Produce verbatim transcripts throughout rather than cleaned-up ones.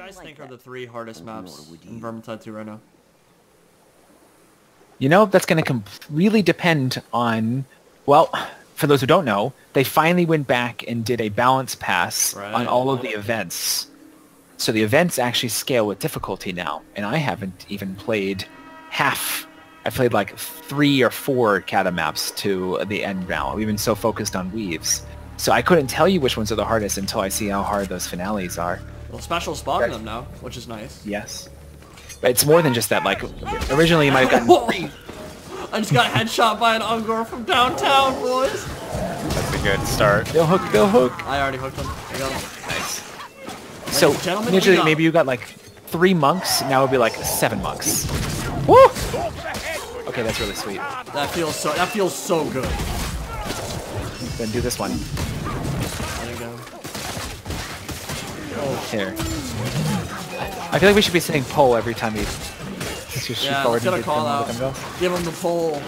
guys like think that. are the three hardest maps in Vermintide two right now? You know, that's going to really depend on, well, for those who don't know, they finally went back and did a balance pass right. on all of the events. So the events actually scale with difficulty now, and I haven't even played half. I played like three or four Cata maps to the end now. We've been so focused on Weaves. So I couldn't tell you which ones are the hardest until I see how hard those finales are. Well, Special spawned them now, which is nice. Yes. But it's more than just that. Like, originally you might have gotten... I just got headshot by an Ungor from downtown, boys! That's a good start. Billhook, Billhook! I already hooked him. I got him. Nice. So, initially maybe you got like three monks, now it would be like seven monks. Woo! Okay, that's really sweet. That feels so, that feels so good. Then do this one. Here. I feel like we should be saying pole every time he shoots yeah, forward. Yeah, gonna call out. Give him the pole.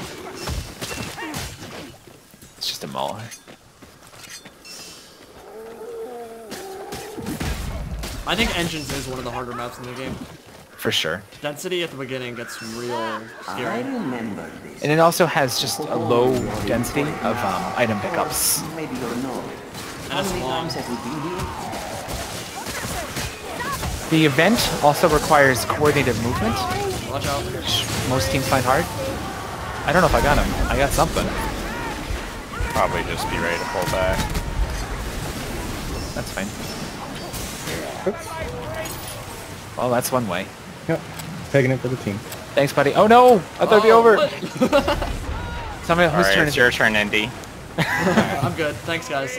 It's just a mauler. I think Engines is one of the harder maps in the game. For sure. Density at the beginning gets real scary. And it also has just a low density of um, item pickups. Maybe you'll know. That's long. The event also requires coordinated movement, watch out, which most teams find hard. I don't know if I got him. I got something. Probably just be ready to pull back. That's fine. Oops. Well, that's one way. Yep. Taking it for the team. Thanks, buddy. Oh no! I thought it'd be over! Somebody, whose right, turn is your it? turn, N D. I'm good. Thanks, guys.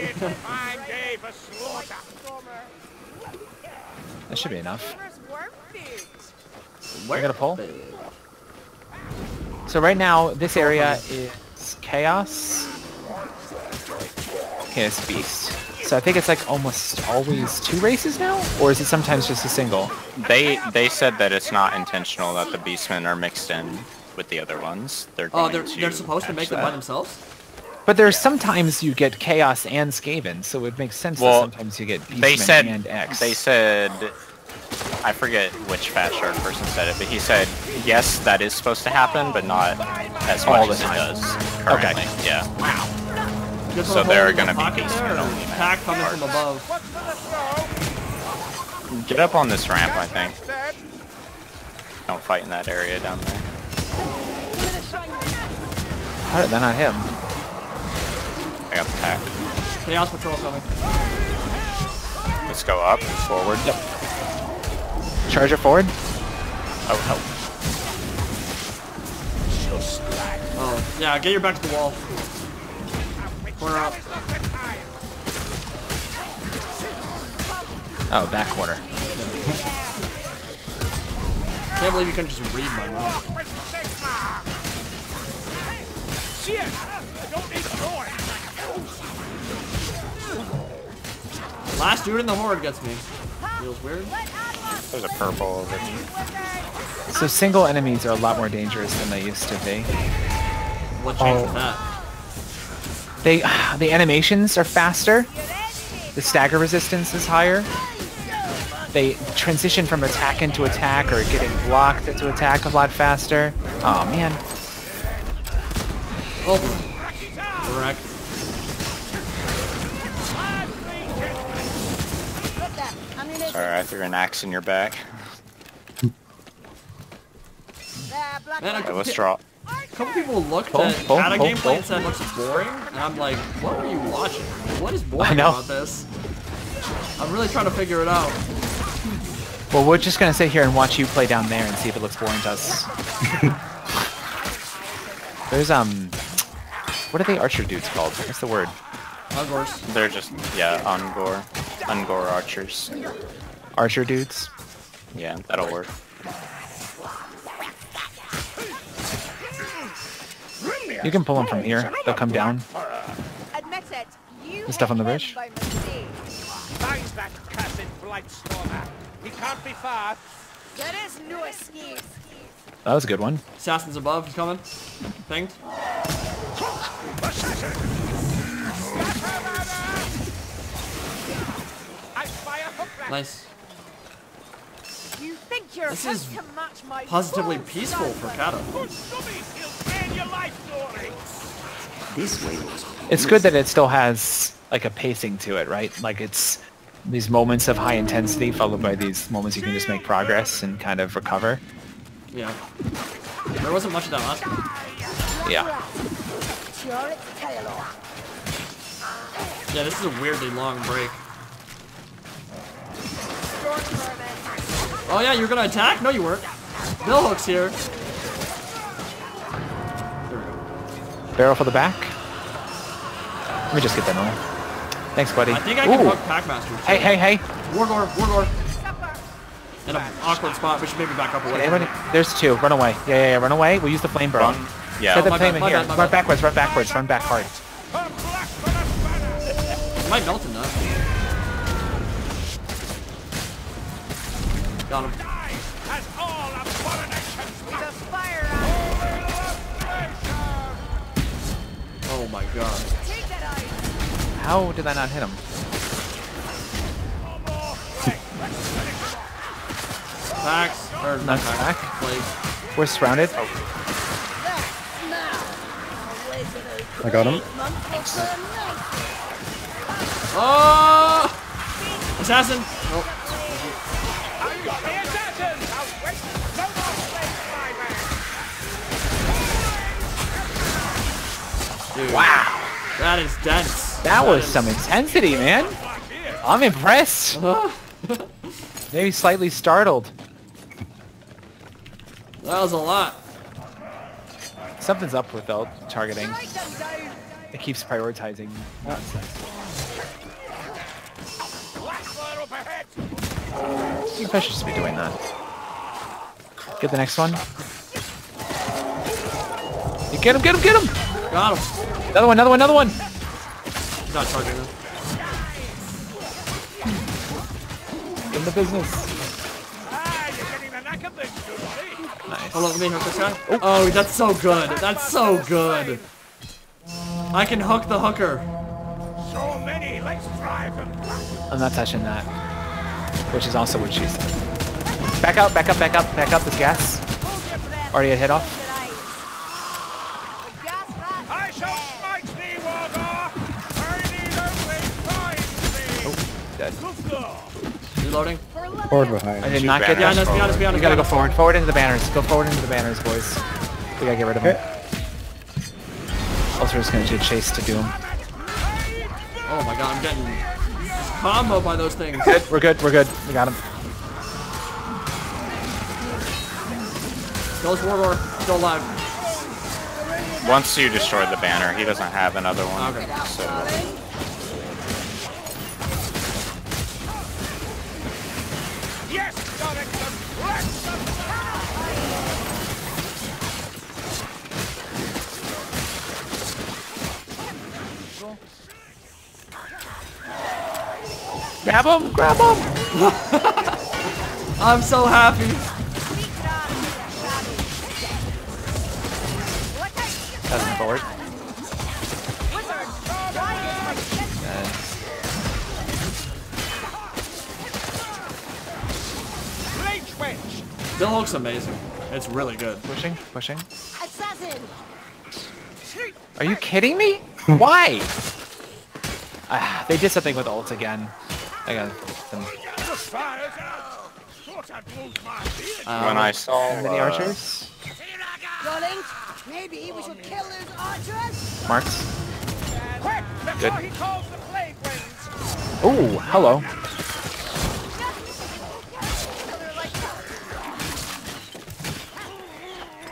That should be enough. I got a pole. So right now, this area is Chaos. Chaos Beast. So I think it's like almost always two races now? Or is it sometimes just a single? They they said that it's not intentional that the Beastmen are mixed in with the other ones. They're oh, they're, they're supposed to make them by themselves? But there's sometimes you get Chaos and Skaven, so it makes sense well, that sometimes you get Beastmen and X. They said, I forget which Fat Shark person said it, but he said, yes, that is supposed to happen, but not as much as it does currently. Okay. Yeah. Wow. So there are going to be Beastmen only. Attack coming from above. Get up on this ramp, I think. Don't fight in that area down there. How did that not hit him? I got the pack. Chaos Patrol coming. Let's go up, forward. Yep. Charge it forward. Oh, help. Oh, yeah, get your back to the wall. Corner up. Oh, back corner. Can't believe you couldn't just read my mind. Shit! I don't need the door! Last dude in the horde gets me. Feels weird. There's a purple over here. So single enemies are a lot more dangerous than they used to be. What changed with that? They, the animations are faster. The stagger resistance is higher. They transition from attack into attack or getting blocked into attack a lot faster. Oh man. Oh. Correct. Sorry, I threw an axe in your back. Alright, let's draw. A couple people looked at Cata gameplay and said, looks boring. And I'm like, what are you watching? What is boring about this? I'm really trying to figure it out. Well, we're just going to sit here and watch you play down there and see if it looks boring to us. There's, um... what are they archer dudes called? What's the word? Ungors. They're just, yeah, Ungor. Ungor archers. Archer dudes? Yeah, that'll work. You can pull them from here. They'll come down. The stuff on the ridge. That was a good one. Assassin's above, he's coming. Thinged. Nice. You think you're this is to match my positively peaceful for Kata. It's good that it still has like a pacing to it, right? Like it's these moments of high intensity followed by these moments you can just make progress and kind of recover. Yeah. There wasn't much of that last one. Yeah. Yeah, this is a weirdly long break. Oh yeah, you're gonna attack? No, you weren't. Billhook's here. There we go. Barrel for the back. Let me just get that on. Thanks, buddy. I think I can Ooh. hook Packmaster. Hey, hey, hey. Warlord, Warlord. In an awkward spot. We should maybe back up away. Okay, everybody, there's two. Run away. Yeah, yeah, yeah. Run away. We'll use the flame burn. Run. Yeah. Set the oh, flame in here. Bad, run backwards. Run backwards. Run back hard. Might melt enough. Got him. Oh my god. How did I not hit him? Max, or not back. We're surrounded. Oh. I got him. Oh! Assassin! Oh. Dude, wow, that is dense. That, that was is... some intensity, man. I'm impressed. Maybe slightly startled. That was a lot. Something's up with though targeting. It keeps prioritizing nonsense. You guys should be doing that. Get the next one. You get him! Get him! Get him! Got him. Another one, another one, another one! He's not charging him. In the business. Ah, you're getting the knack of this, you see. Nice. Hold on, let me hook this guy. Oh. oh, that's so good. That's so good. I can hook the hooker. So many, let's drive him. I'm not touching that. Which is also what she said. Back up, back up, back up, back up with gas. Already a hit off. Reloading. Forward behind. I did not get that. We gotta go forward. Forward into the banners. Go forward into the banners, boys. We gotta get rid of him. Also, just gonna do chase to doom. Oh my god, I'm getting combo by those things. Good. We're good. We're good. We got him. Goes Warlord. Still alive. Once you destroy the banner, he doesn't have another one. Okay. So. Yes, Sonic, let's grab him! Grab him! I'm so happy. Doesn't forward. It looks amazing. It's really good. Pushing, pushing. Assassin. Are you kidding me? Why? Uh, they did something with ult again. I got them. Um, when I saw uh, the archers. Maybe we should kill those archers. Marks. Good. Oh, hello.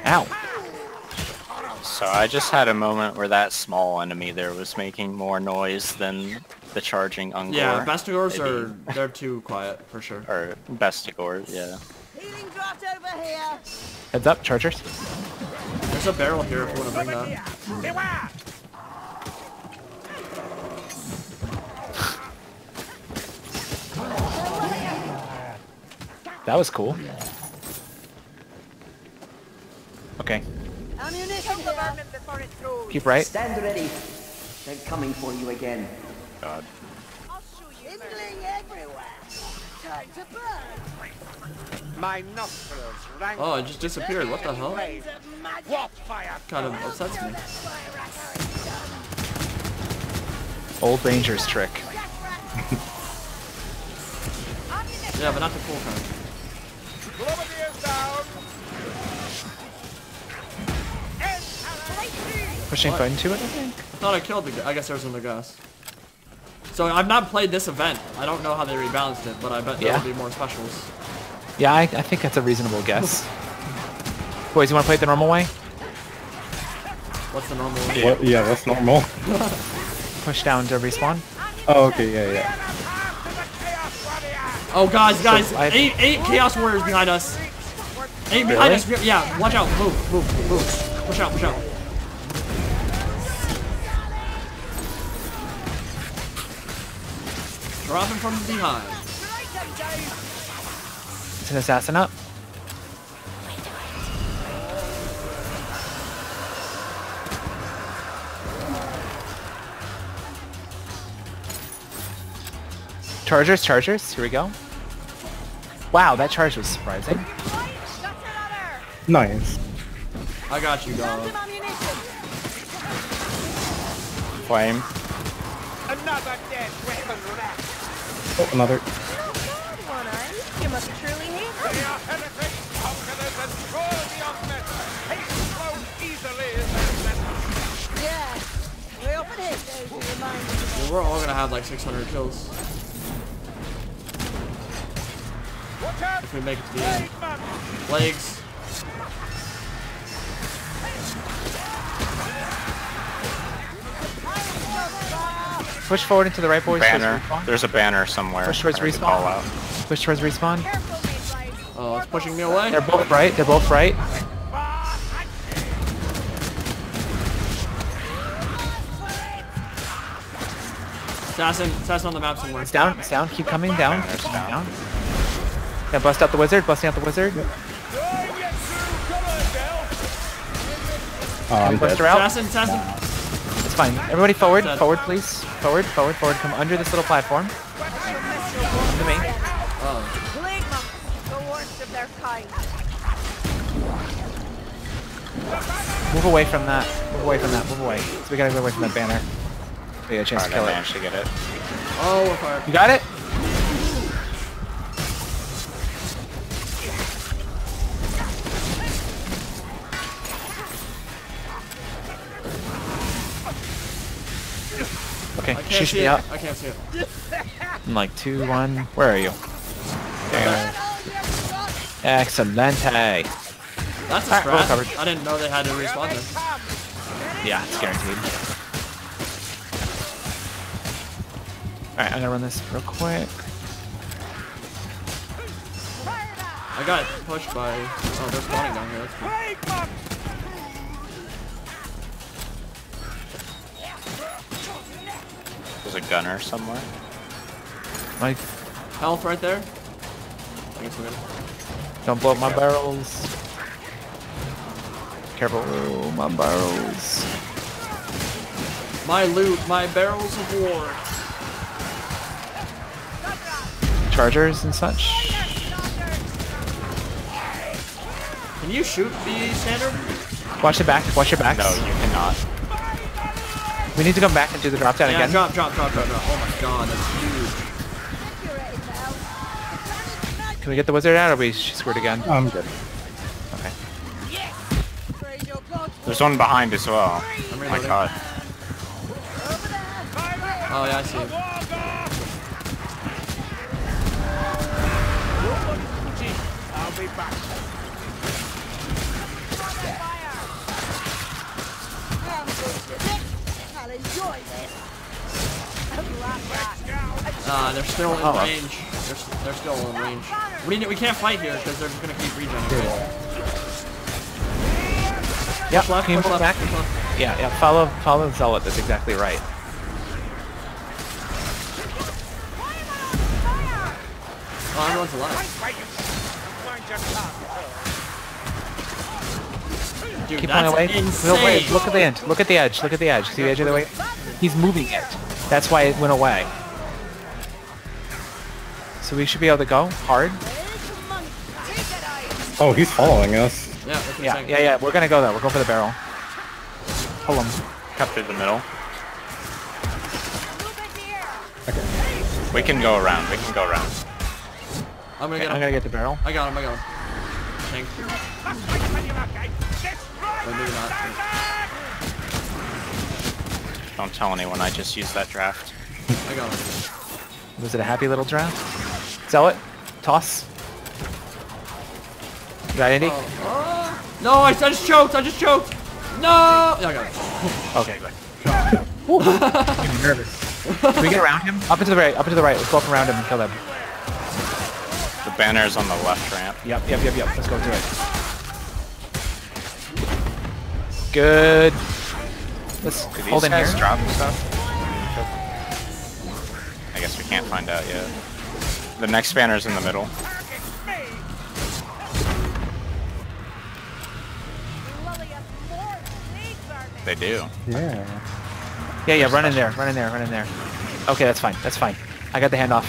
Ow. So I just had a moment where that small enemy there was making more noise than the charging Ungor. Yeah, Bastigors are they're too quiet for sure. Or Bastigors, yeah. Healing drops over here. Heads up, chargers. There's a barrel here if you want to bring that. That was cool. Okay. Keep right. Stand ready. They're coming for you again. God. I'll show you everywhere. Time to burn. My nostrils rang. Oh, it just disappeared. What the hell? Kind of upsets me. Old danger's trick. Yeah, but not the full time. Pushing button to it, I think. I thought I killed the guy. I guess there's another gas. So I've not played this event. I don't know how they rebalanced it, but I bet there yeah. will be more specials. Yeah, I, I think that's a reasonable guess. Boys, you want to play it the normal way? What's the normal way? What? Yeah, that's normal. Push down to respawn. Oh, okay, yeah, yeah. Oh, guys, guys, so eight, eight Chaos Warriors behind us. Eight really? behind us. Yeah, watch out. Move, move, move. Push out, push out. Dropping from behind. It's an assassin up. Chargers, chargers, here we go. Wow, that charge was surprising. Nice. I got you, dog. Flame. Another dead raven rat. Oh, another. You must truly hate them. They are heretics, conquerors, and worthy of metal. Hate flows easily as metal. Yeah, we open it, those who remind us. We're all gonna have like six hundred kills. Watch out! If we make it to the end. Legs. Push forward into the right, boys. Banner. There's a banner somewhere. Push towards respawn. Call out. Push towards respawn. Oh, it's pushing me away. They're both right. They're both right. Assassin. Assassin on the map somewhere. It's down. It's down. Keep coming down. Banner's down. Yeah, bust out the wizard. Busting out the wizard. Yep. Oh, bust her out. Assassin. Assassin. It's fine. Everybody forward, forward please. Forward, forward, forward. Come under this little platform. To me. Oh. Move away from that. Move away from that. Move away. So we gotta go away from that banner. We got a chance to kill it. I managed to get it. Oh, we're fired. You got it? Okay, she should be out. I can't see it. I'm like two, one. Where are you? There. Excellent. Hey. That's a strat. Right, I didn't know they had to respawn this. Yeah, it's guaranteed. Alright, I'm gonna run this real quick. I got pushed by... Oh, they're spawning down here. That's cool. There's a gunner somewhere. My health right there. Don't blow up my barrels. Careful. Oh, my barrels. My loot, my barrels of war. Chargers and such. Can you shoot the standard? Watch the back, watch your back. No, you cannot. We need to come back and do the drop down yeah, again. Drop, drop, drop, drop, drop. Oh my god, that's huge. Can we get the wizard out or are we squared again? I'm good. Okay. There's one behind as well. Oh my god. Oh yeah, I see him. I'll be back. Uh, they're still in oh. range. They're, they're still in range. We, need, we can't fight here because they're just gonna keep regenerating. Yeah, left, push left, back. Push left. Yeah, yeah. Follow, follow Zealot. That's exactly right. Oh, everyone's alive. Dude, keep that's away. insane. No, wait, look at the end. Look at the edge. Look at the edge. See the edge of the way? He's moving it. That's why it went away. So we should be able to go hard. Oh, he's following us. Yeah, that's yeah, yeah, yeah. We're gonna go though. We're going for the barrel. Pull him. Capture the middle. Okay. We can go around. We can go around. I'm gonna okay, get him. I'm gonna get the barrel. I got him. I got him. Thank you. Or maybe not. Don't tell anyone. I just used that draft. I got him. Was it a happy little draft? Zealot. Toss. Got any? Oh, oh. No, I, I just choked. I just choked. No. Yeah, I got it. Okay, good. I'm nervous. Can we get around him? Up into the right. Up into the right. Let's go up around him and kill him. The banner is on the left ramp. Yep, yep, yep, yep. Let's go to it. Good. Let's Could hold in here. Drop stuff? I guess we can't find out yet. The next banner is in the middle. They do. Yeah. Yeah, yeah, run in there, run in there, run in there. Okay, that's fine, that's fine. I got the handoff.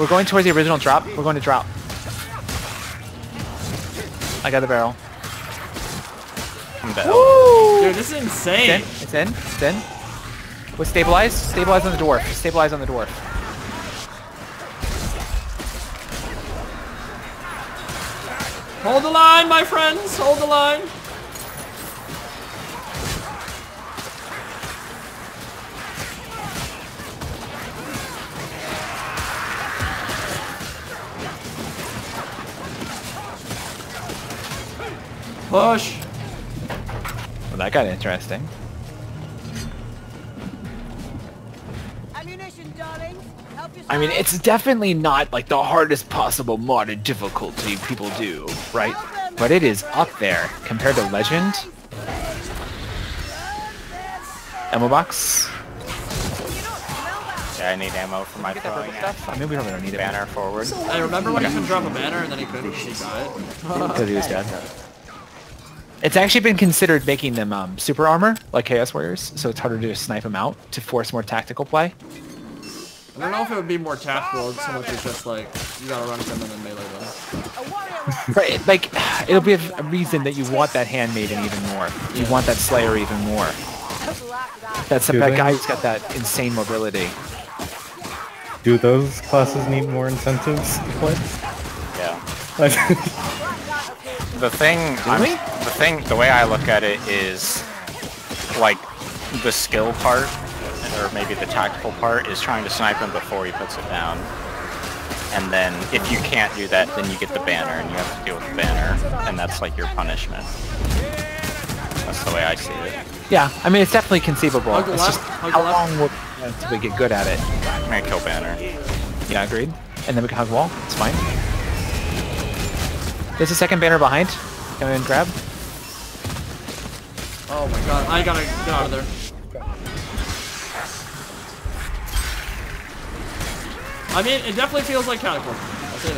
We're going towards the original drop. We're going to drop. I got the barrel. I'm dead. Woo! Dude, this is insane. It's in, it's in, it's in. We'll stabilize, stabilize on the dwarf, stabilize on the dwarf. Hold the line, my friends, hold the line. Push! Well, that got interesting. Ammunition, darling. Help yourself. I mean, it's definitely not like the hardest possible modded difficulty people do, right? But it is up there compared to Legend. Ammo box. Yeah, I need ammo for my throwing stuff. I mean, we don't really need a banner forward. I remember when okay. he could drop a banner and then he couldn't. He got it. Because he was dead. It's actually been considered making them um, super armor, like Chaos Warriors, so it's harder to just snipe them out to force more tactical play. I don't know if it would be more tactical so much as just like, you gotta run them and then melee them. Right, like, it'll be a reason that you want that handmaiden even more. You yeah. want that slayer even more. That's that guy who's got that insane mobility. Do those classes need more incentives to play? Yeah. The thing, I'm, the thing, the way I look at it is, like, the skill part, or maybe the tactical part, is trying to snipe him before he puts it down. And then, if you can't do that, then you get the banner, and you have to deal with the banner, and that's, like, your punishment. That's the way I see it. Yeah, I mean, it's definitely conceivable. It's left, just, how left. long will until we get good at it? I'm gonna kill banner. Yeah, agreed. And then we can hug wall, it's fine. There's a second banner behind. Come in and grab. Oh my god, I gotta get out of there. I mean, it definitely feels like Cataclysm. I'll say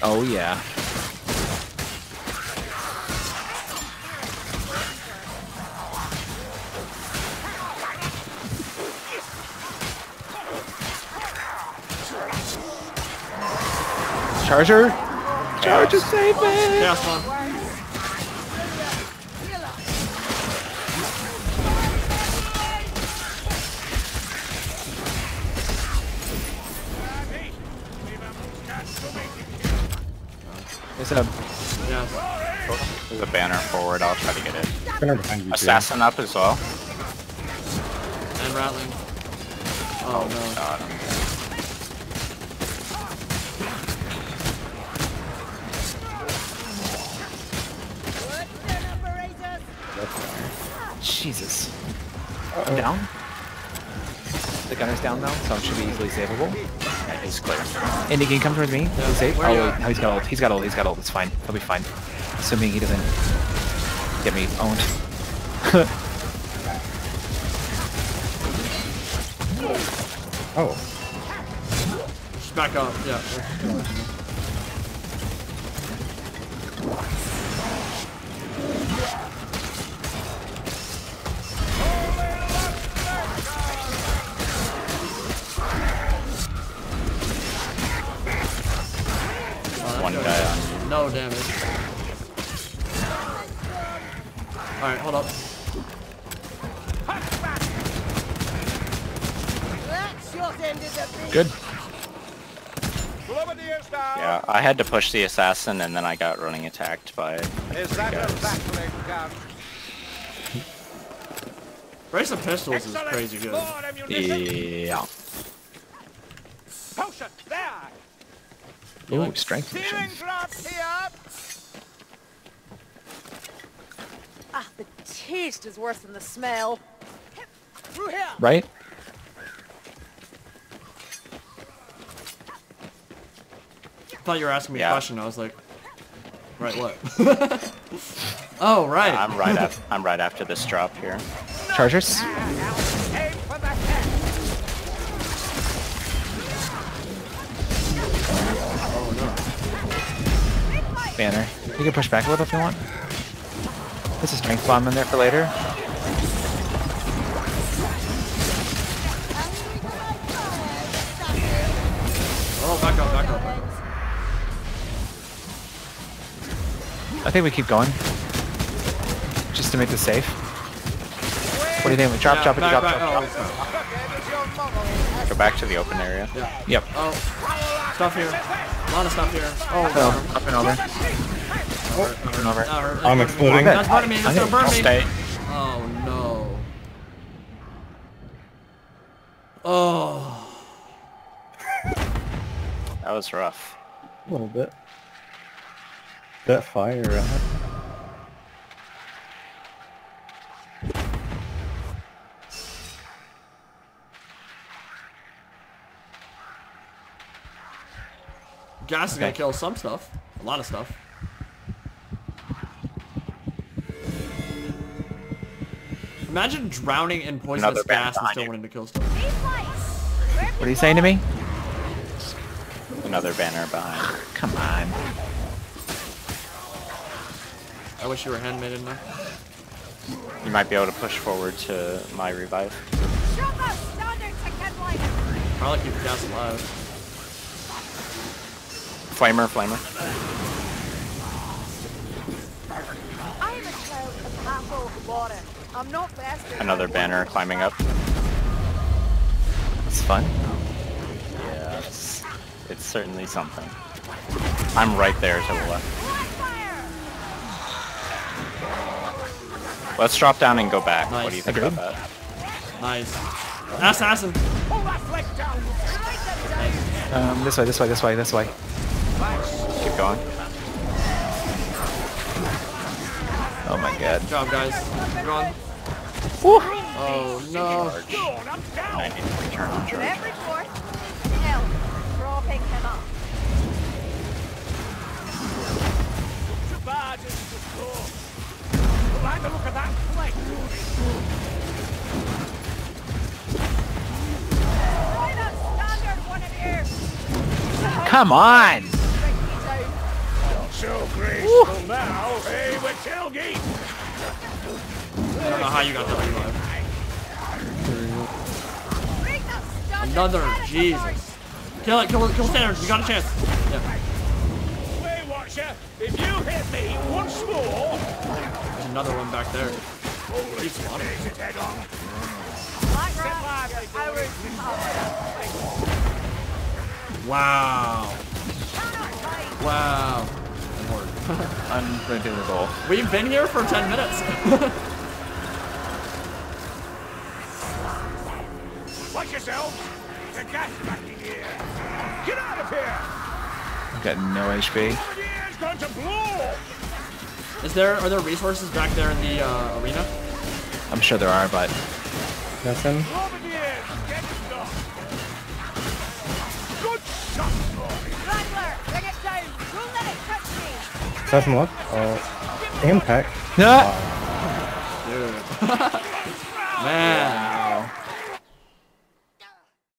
that. Oh yeah. Charger? Chaos. Charger, save me! Chaos, man. There's a... Yeah. There's a banner forward, I'll try to get it. Assassin up as well. And rattling. Oh, oh no. God, I'm Jesus. Uh-oh. I'm down. The gunner's down now, so it should be easily savable. That is clear. Indy, can you come towards me? Yeah. He's safe. Oh, he's got ult. He's got ult. He's got ult. It's fine. He'll be fine. Assuming he doesn't get me owned. Oh. Just back up. Yeah. collateral damage. Alright, hold up. Good. Yeah, I had to push the assassin and then I got running attacked by it. Brace of pistols is crazy good. Yeah. Potion, there. Ooh, strength potion. Ah, the taste is worse than the smell. Right? I thought you were asking me yeah. a question. I was like, right, what? Oh, right. Yeah, I'm right up. I'm right after this drop here. Chargers. Oh no. Banner. You can push back a little if you want. There's a strength bomb in there for later. Oh, back up, back up, back up. I think we keep going, just to make this safe. What do you think? We chop, yeah, chop, it, back, chop, back, chop, oh, chop. Go back to the open area. Yeah. Yep. Oh, stuff here. A lot of stuff here. Oh, oh up and over. Oh. Up and over. Uh, I'm exploding. That's burning me. That's gonna burn me. Stay. Oh no. Oh. That was rough. A little bit. That fire out. Gas is okay. Gonna kill some stuff. A lot of stuff. Imagine drowning in poisonous gas and still you. wanting to kill stuff. What are you saying to me? Another banner behind. Oh, come on. I wish you were handmaiden now. You might be able to push forward to my revive. Probably keep the gas alive. Flamer, flamer. I am a cloud of apple water. I'm not faster. Another banner climbing up. It's fun. Yeah, it's, it's certainly something. I'm right there to the left. Let's drop down and go back. Nice. What do you think Agreed. about that? Nice. Assassin! Nice. Um, this way, this way, this way, this way. Keep going. Oh my god. Good job, guys. Keep going. Woo. Oh no. I need to return on charge. Like look at that play. Come on! So graceful now, hey, we're tailgate. I don't know how you got that alive. Another, Jesus. Kill it, kill it, kill Sanders, you got a chance. Yeah. If you hit me once more, there's another one back there. He's on it. Wow. Wow. Unpredictable. We've been here for ten minutes. Watch yourself. The gas back in here. Get out of here. I've got no H P. Is there, are there resources back there in the uh, arena? I'm sure there are, but... Nothing? Nothing left? Oh. Impact. No! Wow. Dude. Man.